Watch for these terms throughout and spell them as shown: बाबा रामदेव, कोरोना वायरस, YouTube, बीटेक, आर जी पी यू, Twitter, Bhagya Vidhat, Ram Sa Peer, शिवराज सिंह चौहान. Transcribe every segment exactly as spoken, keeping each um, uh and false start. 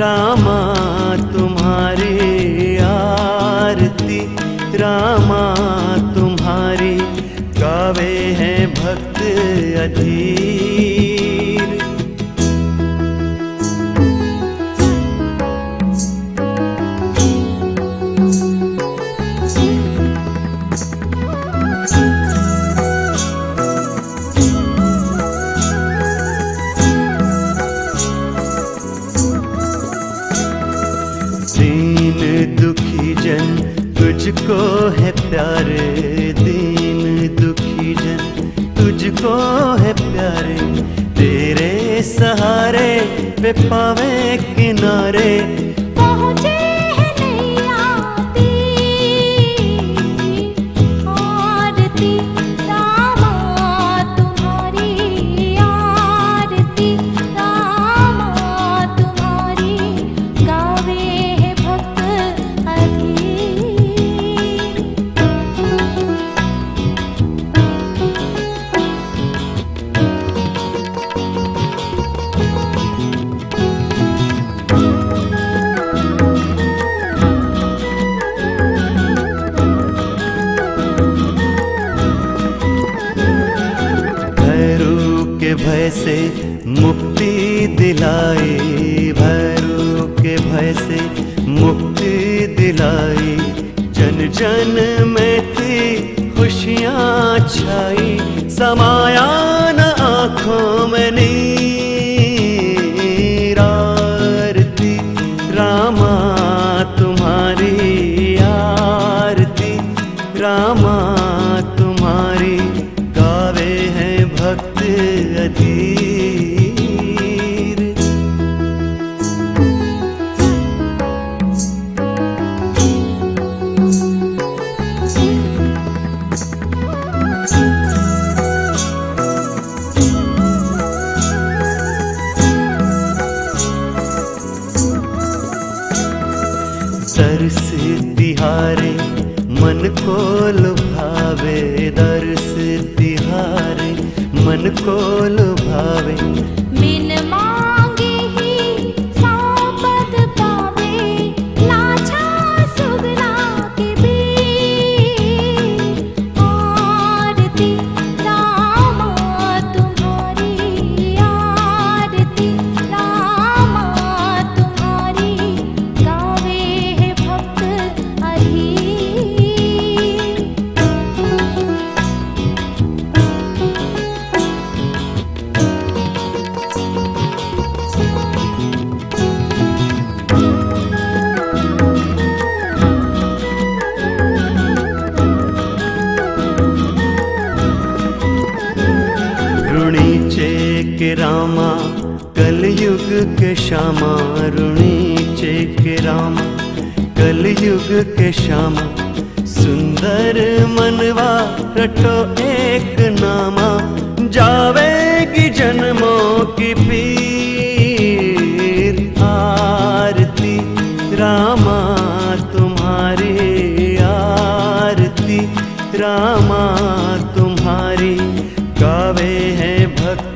रामा तुम्हारी आरती रामा तुम्हारी गावे हैं भक्त अधीर। तुझको है प्यारे दीन दुखी जन तुझको है प्यारे, तेरे सहारे पे पावे किनारे पहुँचे है नैया तेरी आरती रामा तुम्हारी आरती रामा तुम्हारी गावे है भक्त अधीर। भय से मुक्ति दिलाए भैरू के भय से मुक्ति दिलाई, जन जन में थी खुशियाँ छाई, समाया न आँखों में नीर। आरती रामा तुम्हारी आरती रामा तुम्हारी गावे हैं भक्त अधीर। तरस तिहारे मन को लुभावे तरस तिहारे मन को लुभावे, बिन मांगे ही संपद पावे, लाछा सुगला के बीच। आरती रामा तुम्हारी आरती रामा तुम्हारी गावे है भक्त अधीर। के रामा कलयुग के श्यामा ऋणीचे के रामा कलयुग के श्यामा, सुंदर मनवा रटो एक नामा, जावेगी जन्मों की पीर। आरती रामा तुम्हारी आरती रामा तुम्हारी गावे हैं भक्त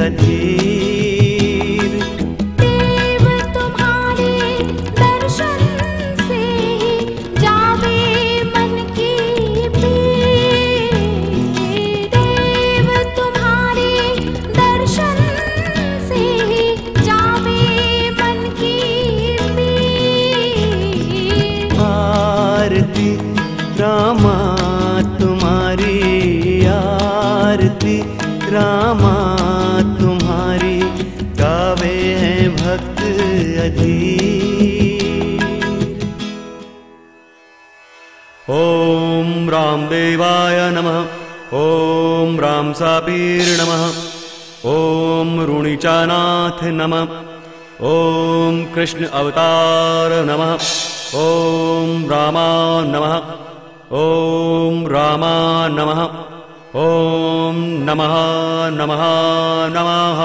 अधीर। देव तुम्हारे दर्शन से जावे मन की पीर। देव तुम्हारे दर्शन से जावे मन की पीर। आरती रामा तुम्हारी आरती रामा तुम्हारी गावे हैं भक्त अधीर। ओम रामदेवाय नमः। ओम राम सापीर नमः। ओम ऋणिचानाथ नमः। ओम कृष्ण अवतार नमः। ओम रामा नमः। ओम रामा नमः। ओम नमः नमः नमः।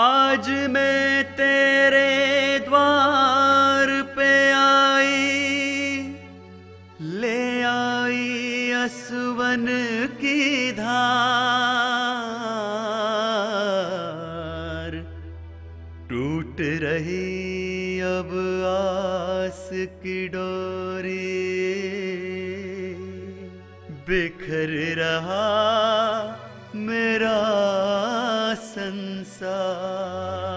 आज मैं तेरे द्वार पे आई, ले आई असवन की धार, टूट रही अब आस की डोरी, बिखर रहा मेरा संसार।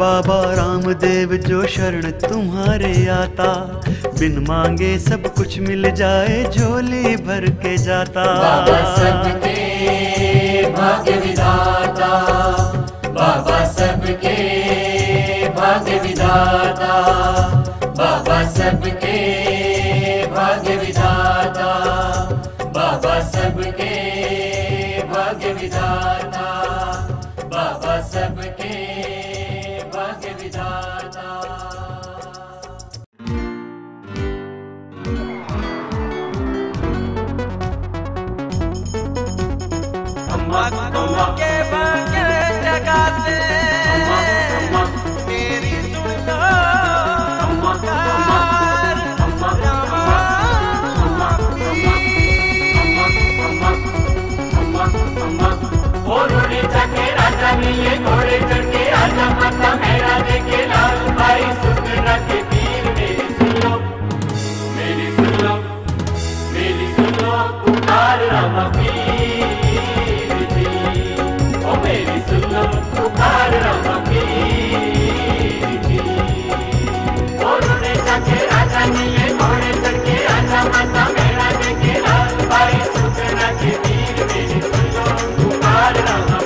बाबा रामदेव जो शरण तुम्हारे आता, बिन मांगे सब कुछ मिल जाए झोली भर के जाता। बाबा सबके भाग्य विधाता, बाबा सबके भाग्य विधाता, बाबा सबके भाग्य विधाता, बाबा सबके भाग्य विधाता, बाबा सबके भाग्य विधाता। अम्मा तुमके भाग्य जगाते, तेरी मिले घोड़े चढ़ के आजा माता मेरा देखे लाल भाई सुतना के पीर। मेरी सुनो मेरी सुनो मेरी सुनो पुकार रामा पीर जी, ओ मेरी सुनो पुकार रामा पीर जी। राजा मिले घोड़े चढ़ के आजा माता मेरा देखे लाल भाई सुतना के पीर। मेरी सुनो पुकार रामा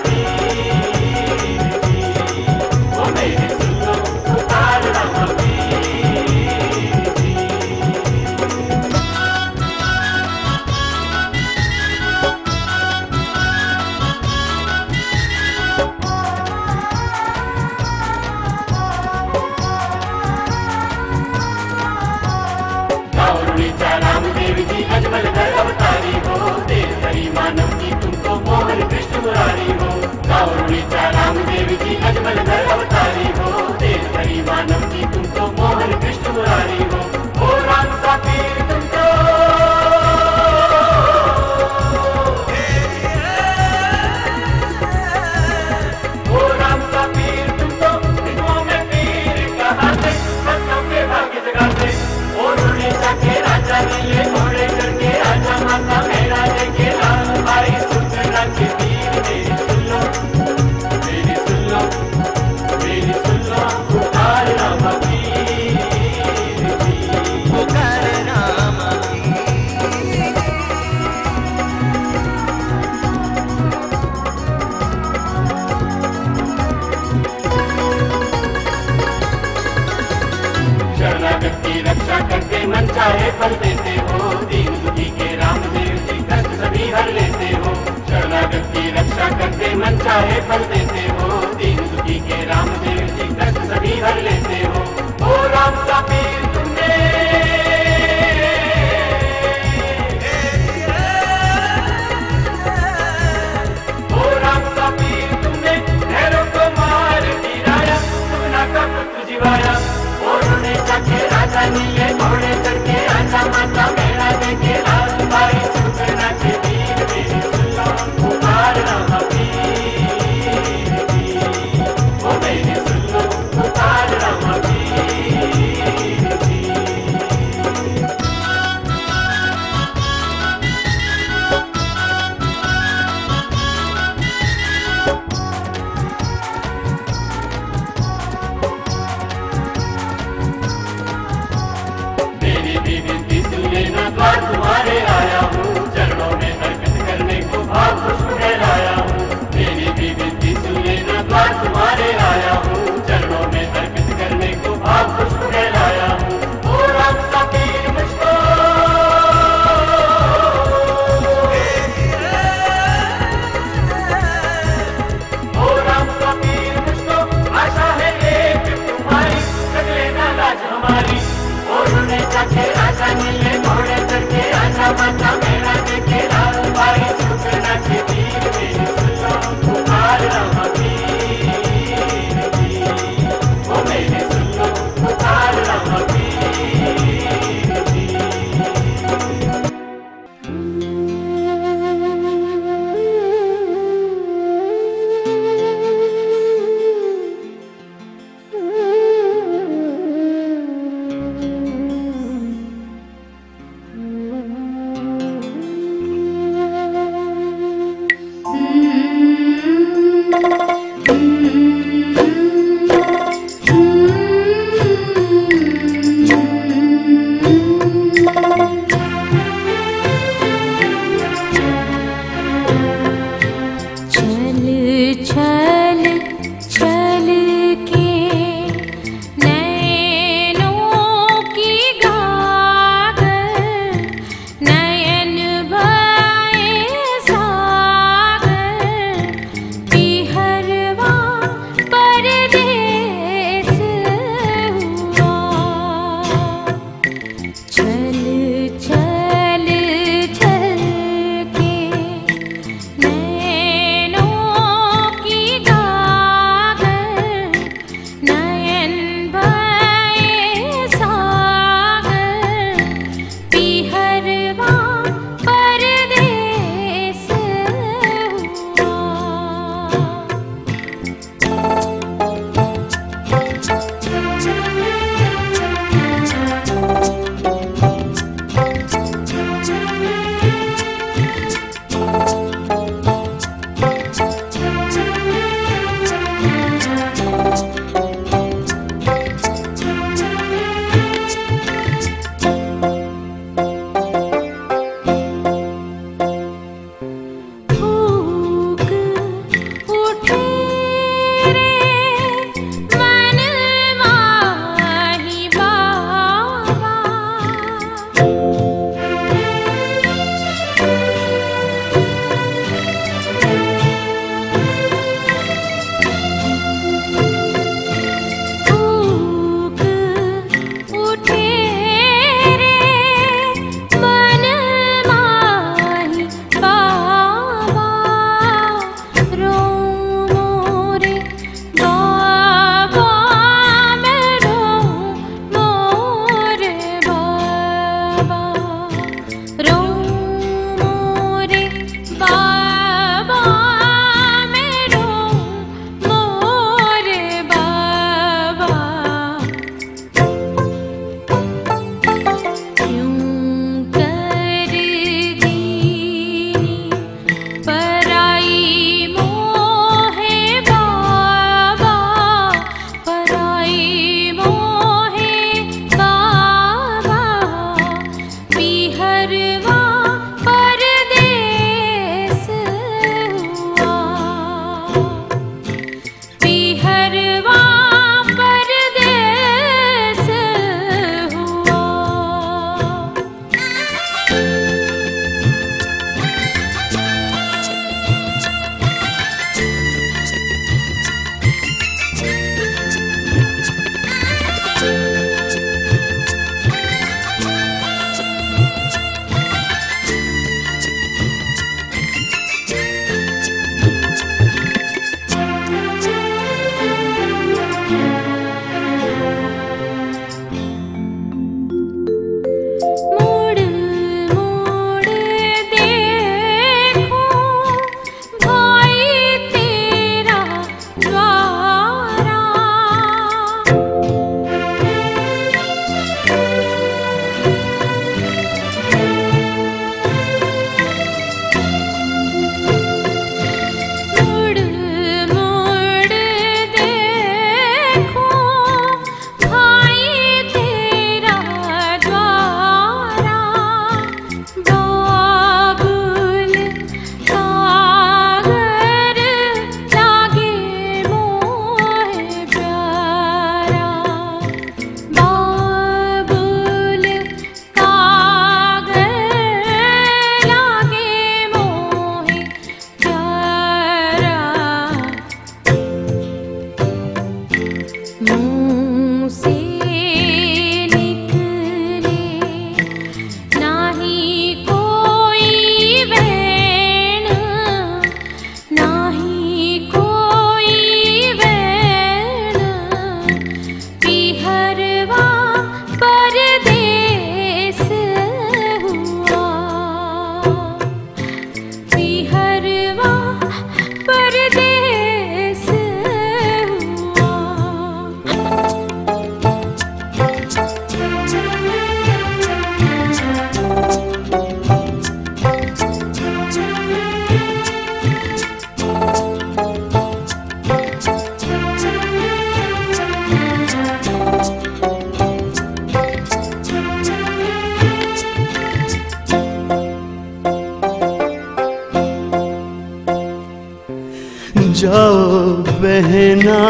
ना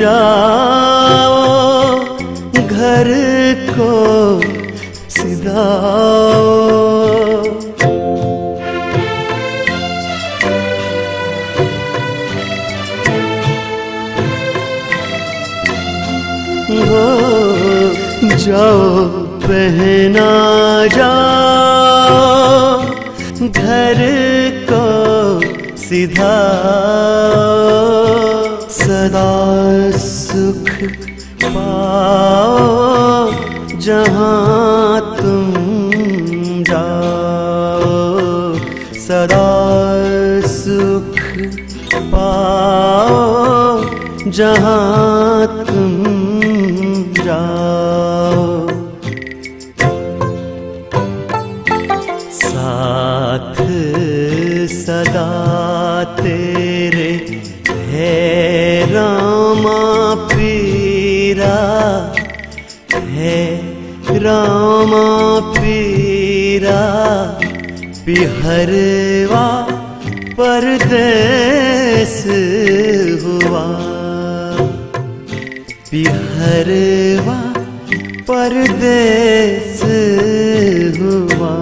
जाओ घर को सिधाओ। जाओ पहना जाओ घर को सीधा, सदा सुख पाओ जहाँ तुम जाओ, सदा सुख पाओ जहाँ तुम जाओ। सदा तेरे है रामा पीरा, है रामा पीरा, पिहरवा परदेस हुआ, पिहरवा परदेस हुआ।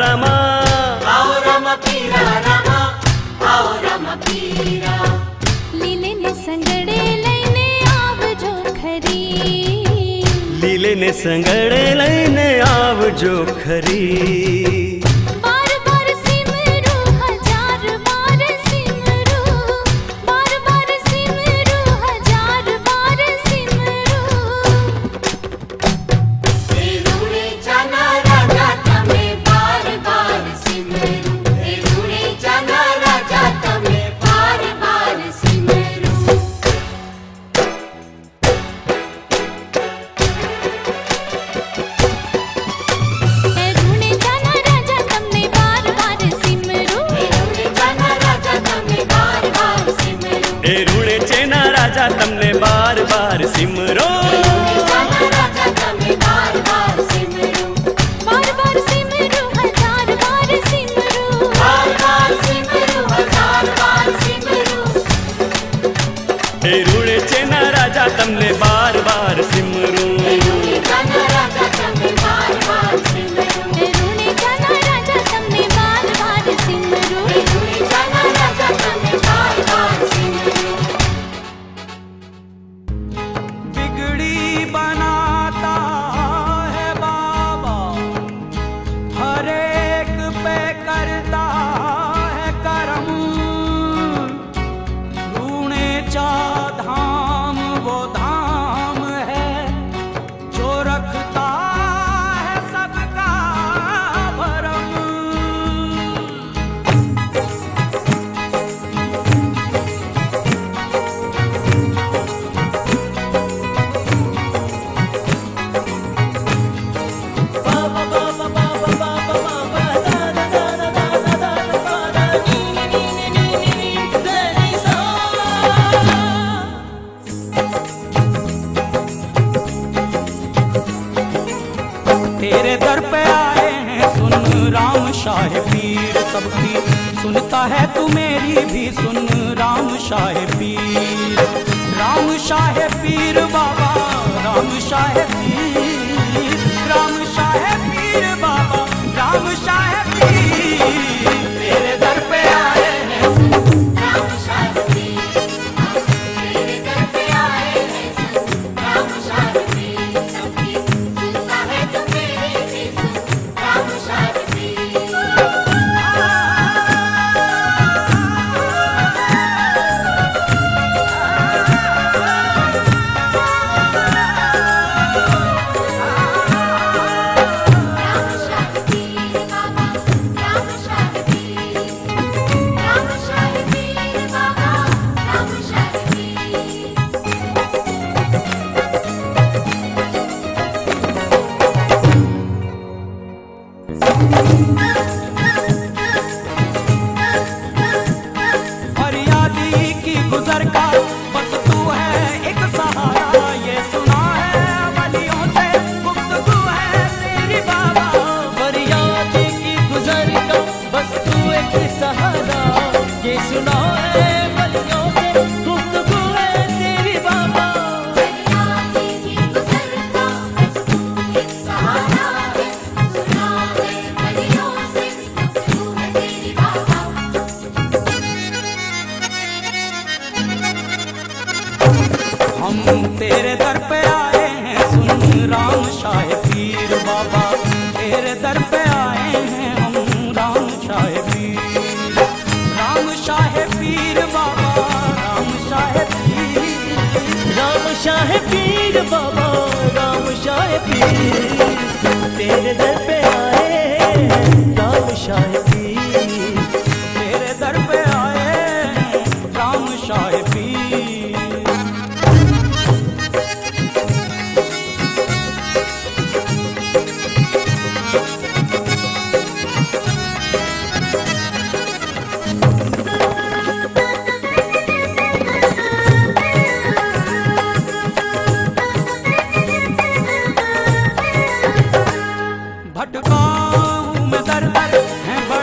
रमा आओ रम पीरा रमा आओ रम पीरा लीले ने संगड़े लईने आव जो खरी लीले ने संगड़े लईने आव जो खरी भटकाऊं मैं दर दर है।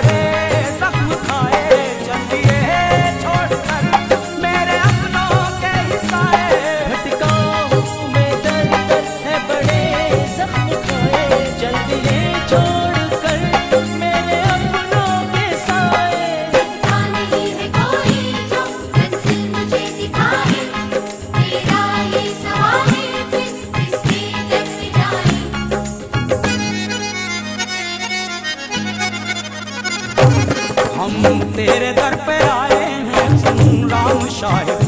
शाह